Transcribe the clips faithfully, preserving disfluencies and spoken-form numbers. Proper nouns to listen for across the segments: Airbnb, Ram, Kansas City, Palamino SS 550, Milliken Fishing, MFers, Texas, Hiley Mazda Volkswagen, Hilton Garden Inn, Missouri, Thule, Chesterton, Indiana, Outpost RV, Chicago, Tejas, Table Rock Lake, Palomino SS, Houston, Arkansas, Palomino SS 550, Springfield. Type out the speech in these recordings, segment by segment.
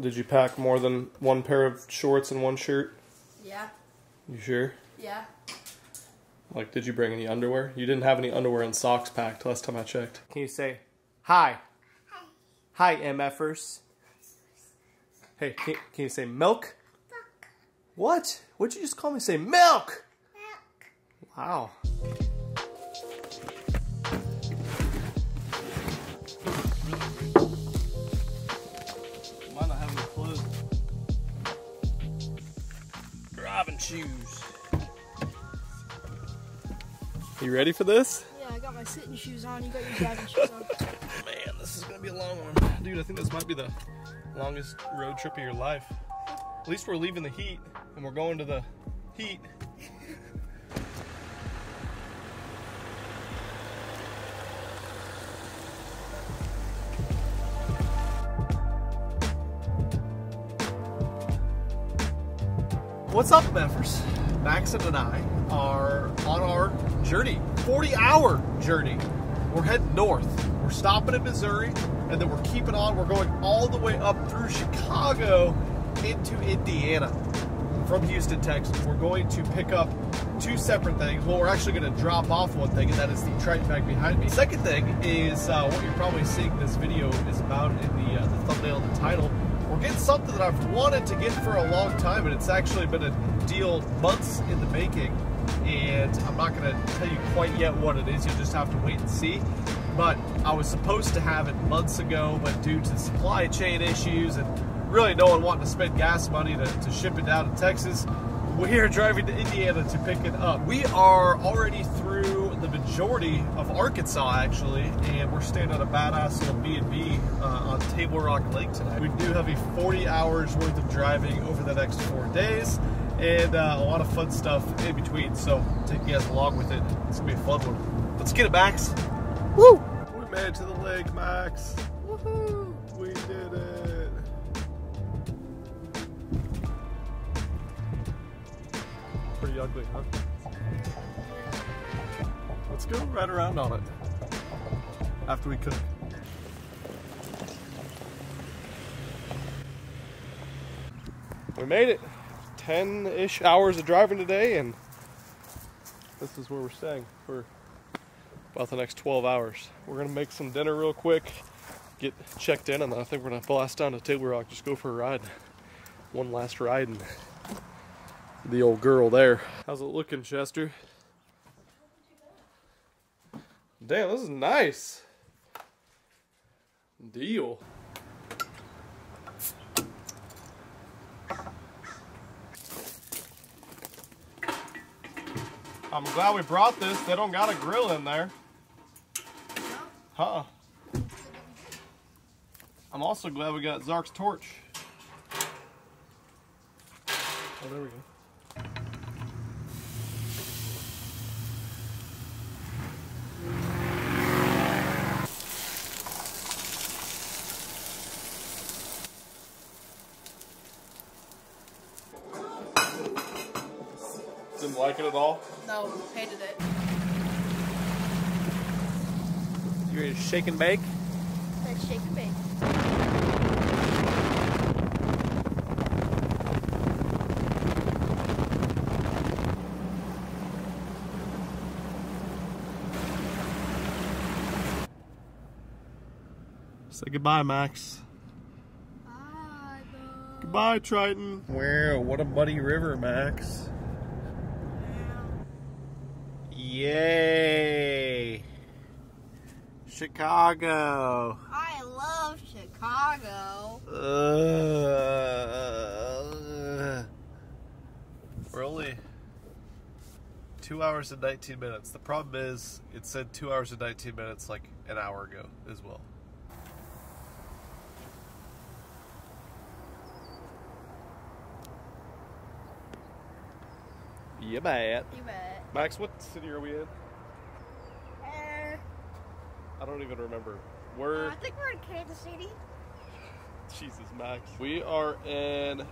Did you pack more than one pair of shorts and one shirt? Yeah. You sure? Yeah. Like, did you bring any underwear? You didn't have any underwear and socks packed last time I checked. Can you say, hi? Hi. Hi, MFers. Hey, can, can you say milk? Milk. What? What'd you just call me? Say milk! Milk. Wow. Might not have any clue. Driving shoes. You ready for this? Yeah, I got my sitting shoes on. You got your driving shoes on. Man, this is gonna be a long one. Dude, I think this might be the longest road trip of your life. At least we're leaving the heat and we're going to the heat. What's up, Meffers? Max and I are on our journey, forty hour journey. We're heading north. We're stopping in Missouri, and then we're keeping on. We're going all the way up through Chicago into Indiana from Houston, Texas. We're going to pick up two separate things. Well, we're actually going to drop off one thing, and that is the Triton bag behind me. Second thing is uh, what you're probably seeing this video is about in the, uh, the thumbnail and the title. We're getting something that I've wanted to get for a long time, and it's actually been a deal months in the making, and I'm not going to tell you quite yet what it is. You'll just have to wait and see. But I was supposed to have it months ago, but due to supply chain issues and really no one wanting to spend gas money to, to ship it down to Texas, we are driving to Indiana to pick it up. We are already through the majority of Arkansas, actually, and we're staying at a badass little B and B uh, on Table Rock Lake tonight. We do have a forty hours worth of driving over the next four days. And uh, a lot of fun stuff in between, so take you guys along with it. It's gonna be a fun one. Let's get it, Max. Woo! We made it to the lake, Max. Woohoo! We did it. Pretty ugly, huh? Let's go right around on it after we cook. We made it. ten-ish hours of driving today, and this is where we're staying for about the next twelve hours. We're gonna make some dinner real quick, get checked in, and then I think we're gonna blast down to Table Rock, just go for a ride. One last ride, and the old girl there. How's it looking, Chester? Damn, this is nice. Deal. I'm glad we brought this. They don't got a grill in there. Huh. I'm also glad we got Zark's torch. Oh, there we go. Didn't like it at all? No, hated it. You ready to shake and bake? Let's shake and bake. Say goodbye, Max. Bye, bud. Goodbye, Triton. Wow, what a muddy river, Max. Yay! Chicago! I love Chicago! Uh, we're only two hours and nineteen minutes. The problem is, it said two hours and nineteen minutes like an hour ago as well. You bet. You bet. Max, what city are we in? Uh, I don't even remember. We're... Uh, I think we're in Kansas City. Jesus, Max. We are in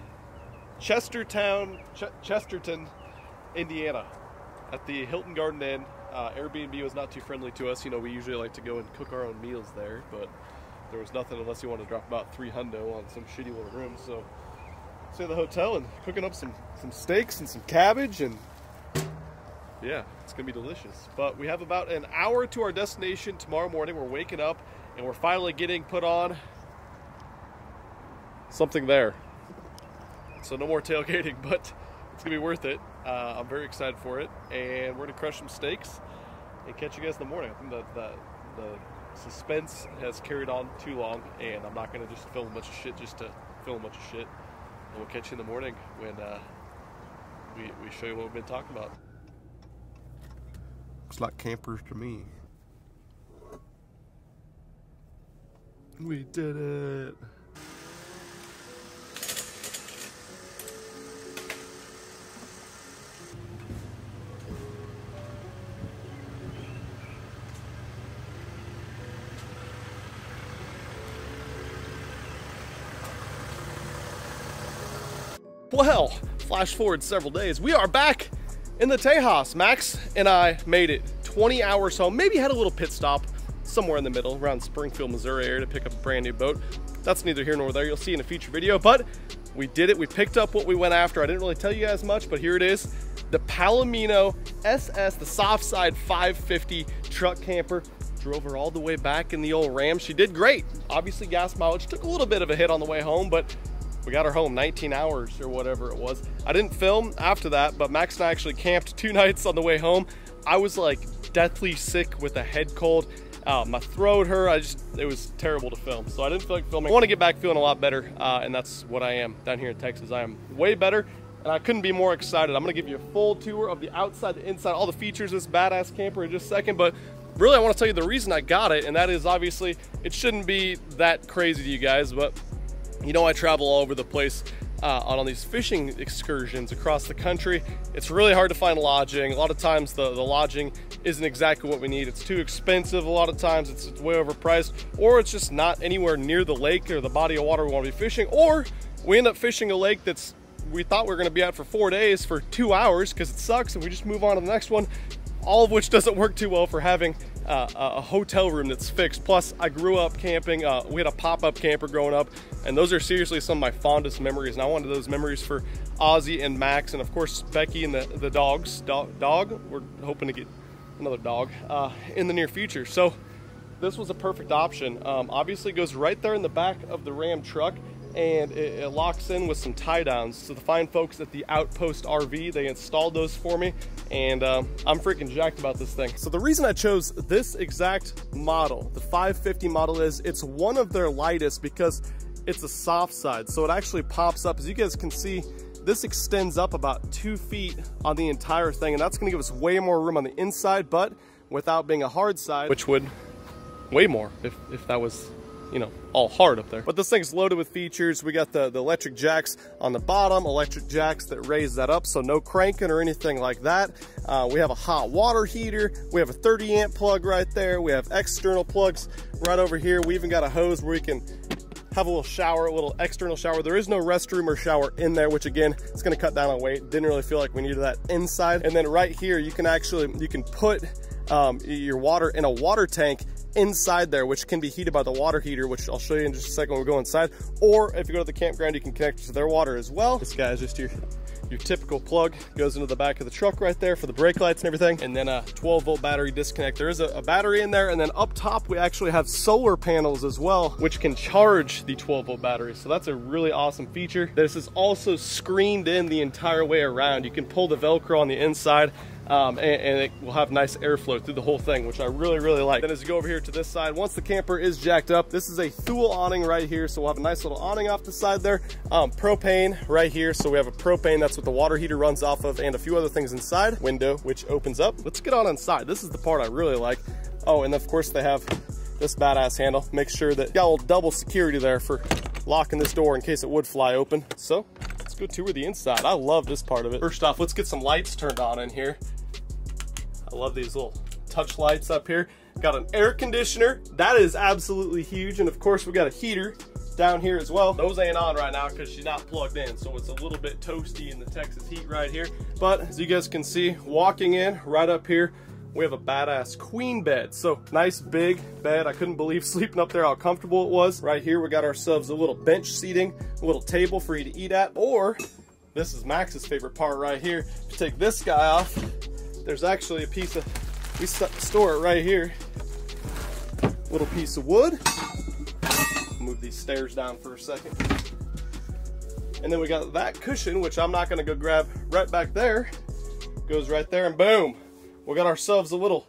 Chestertown, Ch Chesterton, Indiana, at the Hilton Garden Inn. Uh, Airbnb was not too friendly to us. You know, we usually like to go and cook our own meals there, but there was nothing unless you wanted to drop about three hundo on some shitty little room. So stay at the hotel and cooking up some, some steaks and some cabbage, and yeah, it's gonna be delicious. But we have about an hour to our destination tomorrow morning. We're waking up and we're finally getting put on something there. So no more tailgating, but it's gonna be worth it. Uh, I'm very excited for it, and we're gonna crush some steaks and catch you guys in the morning. I think that the, the suspense has carried on too long, and I'm not gonna just film a bunch of shit just to film a bunch of shit. And we'll catch you in the morning when uh, we, we show you what we've been talking about. Looks like campers to me. We did it. Well, flash forward several days. We are back in the Tejas. Max and I made it twenty hours home, maybe had a little pit stop somewhere in the middle around Springfield, Missouri area to pick up a brand new boat. That's neither here nor there. You'll see in a future video, but we did it. We picked up what we went after. I didn't really tell you guys much, but here it is. The Palomino S S, the soft side five fifty truck camper. Drove her all the way back in the old Ram. She did great. Obviously gas mileage took a little bit of a hit on the way home, but we got her home nineteen hours or whatever it was. I didn't film after that, but Max and I actually camped two nights on the way home. I was like deathly sick with a head cold. Uh, my throat hurt. I just, it was terrible to film. So I didn't feel like filming. I want to get back feeling a lot better. Uh, and that's what I am down here in Texas. I am way better, and I couldn't be more excited. I'm going to give you a full tour of the outside, the inside, all the features of this badass camper in just a second. But really, I want to tell you the reason I got it. And that is obviously, it shouldn't be that crazy to you guys, but you know, I travel all over the place uh, on all these fishing excursions across the country. It's really hard to find lodging. A lot of times the, the lodging isn't exactly what we need. It's too expensive. A lot of times it's, it's way overpriced, or it's just not anywhere near the lake or the body of water we want to be fishing. Or we end up fishing a lake that's we thought we were going to be at for four days for two hours because it sucks, and we just move on to the next one. All of which doesn't work too well for having Uh, a hotel room that's fixed. Plus I grew up camping. Uh, we had a pop-up camper growing up, and those are seriously some of my fondest memories, and I wanted those memories for Ozzy and Max, and of course Becky and the, the dogs. Dog, dog, we're hoping to get another dog uh, in the near future, so this was a perfect option. Um, obviously it goes right there in the back of the Ram truck, and it, it locks in with some tie downs. So the fine folks at the Outpost R V, they installed those for me, and um, I'm freaking jacked about this thing. So the reason I chose this exact model, the five fifty model, is it's one of their lightest because it's a soft side. So it actually pops up. As you guys can see, this extends up about two feet on the entire thing, and that's gonna give us way more room on the inside, but without being a hard side, which would way more if, if that was, you know, all hard up there. But this thing's loaded with features. We got the, the electric jacks on the bottom, electric jacks that raise that up, so no cranking or anything like that. Uh, we have a hot water heater. We have a thirty amp plug right there. We have external plugs right over here. We even got a hose where we can have a little shower, a little external shower. There is no restroom or shower in there, which again, it's gonna cut down on weight. Didn't really feel like we needed that inside. And then right here, you can actually, you can put um, your water in a water tank inside there, which can be heated by the water heater, which I'll show you in just a second when we go inside. Or if you go to the campground, you can connect to their water as well. This guy is just your your typical plug, goes into the back of the truck right there for the brake lights and everything, and then a twelve volt battery disconnect. There is a, a battery in there, and then up top we actually have solar panels as well, which can charge the twelve volt battery. So that's a really awesome feature. This is also screened in the entire way around. You can pull the Velcro on the inside, Um, and, and it will have nice airflow through the whole thing, which I really, really like. Then as you go over here to this side, once the camper is jacked up, this is a Thule awning right here. So we'll have a nice little awning off the side there. Um, propane right here. So we have a propane. That's what the water heater runs off of, and a few other things inside. Window, which opens up. Let's get on inside. This is the part I really like. Oh, and of course they have this badass handle. Make sure that you got a little double security there for locking this door in case it would fly open. So let's go tour the inside. I love this part of it. First off, let's get some lights turned on in here. I love these little touch lights up here. Got an air conditioner. That is absolutely huge. And of course we got a heater down here as well. Those ain't on right now because she's not plugged in. So it's a little bit toasty in the Texas heat right here. But as you guys can see, walking in right up here, We have a badass queen bed. So nice big bed. I couldn't believe sleeping up there how comfortable it was. Right here we got ourselves a little bench seating, a little table for you to eat at, or this is Max's favorite part right here. If you take this guy off, there's actually a piece of, we store it right here. Little piece of wood. Move these stairs down for a second. And then we got that cushion, which I'm not gonna go grab right back there. Goes right there and boom. We got ourselves a little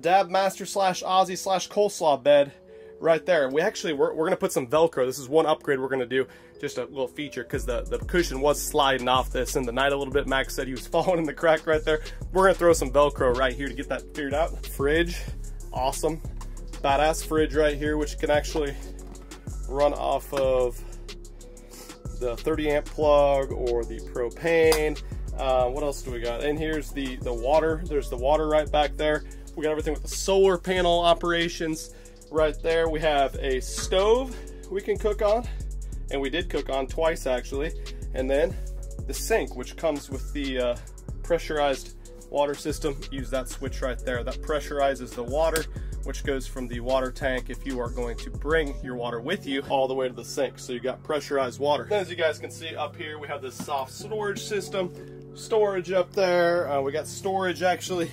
Dab Master slash Aussie slash coleslaw bed right there. We actually, we're, we're gonna put some Velcro. This is one upgrade we're gonna do, just a little feature, because the, the cushion was sliding off this in the night a little bit. Max said he was falling in the crack right there. We're gonna throw some Velcro right here to get that figured out. Fridge, awesome. Badass fridge right here, which can actually run off of the thirty amp plug or the propane. Uh, what else do we got? And here's the, the water. There's the water right back there. We got everything with the solar panel operations right there. We have a stove we can cook on, and we did cook on twice actually. And then the sink, which comes with the uh, pressurized water system. Use that switch right there. That pressurizes the water, which goes from the water tank if you are going to bring your water with you all the way to the sink. So you got pressurized water. As you guys can see up here, we have this soft storage system, storage up there. Uh, we got storage actually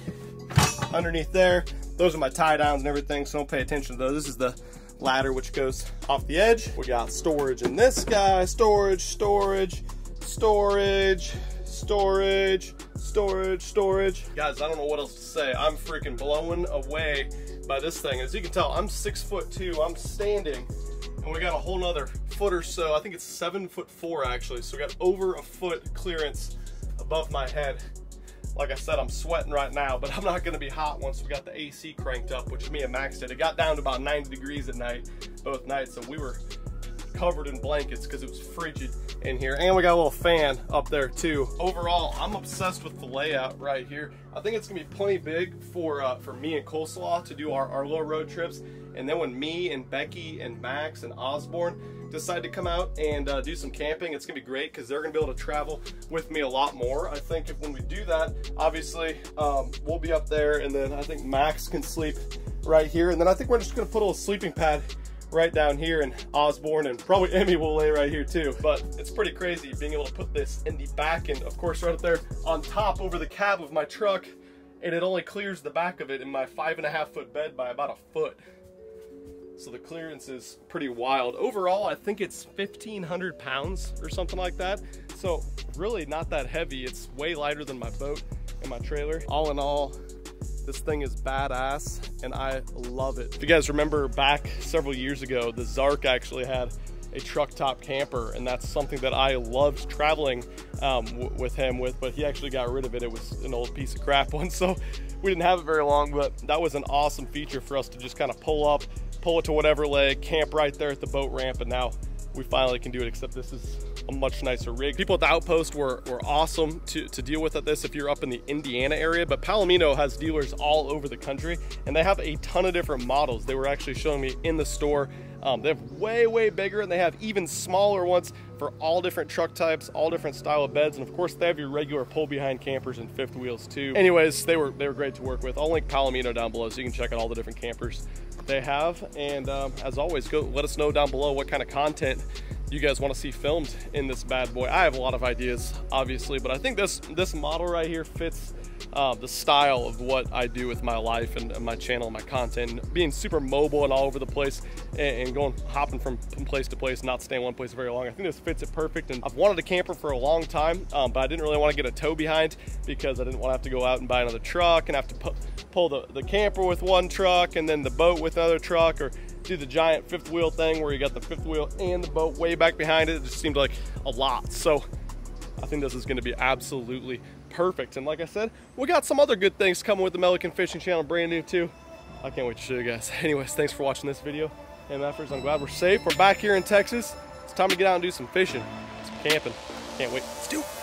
underneath there. Those are my tie downs and everything, so don't pay attention to those. This is the ladder which goes off the edge. We got storage in this guy, storage, storage, storage, storage, storage, storage. Guys, I don't know what else to say. I'm freaking blown away by this thing. As you can tell, I'm six foot two, I'm standing, and we got a whole nother foot or so. I think it's seven foot four actually. So we got over a foot clearance above my head. Like I said, I'm sweating right now, but I'm not gonna be hot once we got the A C cranked up, which me and Max did. It got down to about ninety degrees at night, both nights, and we were covered in blankets because it was frigid in here. And we got a little fan up there too. Overall, I'm obsessed with the layout right here. I think it's gonna be plenty big for uh, for me and Coleslaw to do our, our little road trips. And then when me and Becky and Max and Osborne decide to come out and uh, do some camping, it's gonna be great because they're gonna be able to travel with me a lot more. I think if when we do that, obviously um, we'll be up there, and then I think Max can sleep right here. And then I think we're just gonna put a little sleeping pad right down here, and Osborne and probably Emmy will lay right here too. But it's pretty crazy being able to put this in the back, and of course right up there on top over the cab of my truck, and it only clears the back of it in my five and a half foot bed by about a foot. So the clearance is pretty wild. Overall, I think it's fifteen hundred pounds or something like that. So really not that heavy. It's way lighter than my boat and my trailer. All in all, this thing is badass and I love it. If you guys remember back several years ago, the Zark actually had a truck top camper, and that's something that I loved traveling um, w with him with, but he actually got rid of it. It was an old piece of crap one, so we didn't have it very long, but that was an awesome feature for us to just kind of pull up, pull it to whatever leg, camp right there at the boat ramp, and now we finally can do it, except this is a much nicer rig. People at the Outpost were, were awesome to, to deal with at this if you're up in the Indiana area, but Palomino has dealers all over the country, and they have a ton of different models. They were actually showing me in the store. Um, they have way, way bigger, and they have even smaller ones for all different truck types, all different style of beds, and of course they have your regular pull-behind campers and fifth wheels too. Anyways, they were they were great to work with. I'll link Palomino down below so you can check out all the different campers they have. And um, as always, go let us know down below what kind of content you guys want to see filmed in this bad boy. I have a lot of ideas, obviously, but I think this this model right here fits Uh, the style of what I do with my life and, and my channel and my content, being super mobile and all over the place, and, and going hopping from place to place, not staying one place very long. I think this fits it perfect, and I've wanted a camper for a long time, um, but I didn't really want to get a tow behind because I didn't want to have to go out and buy another truck and have to pu pull the, the camper with one truck and then the boat with another truck, or do the giant fifth wheel thing where you got the fifth wheel and the boat way back behind it. It just seemed like a lot. So I think this is going to be absolutely perfect. And like I said, we got some other good things coming with the Milliken Fishing channel, brand new too. I can't wait to show you guys. Anyways, thanks for watching this video. And MFers, I'm glad we're safe. We're back here in Texas. It's time to get out and do some fishing, some camping. Can't wait. Let's do it.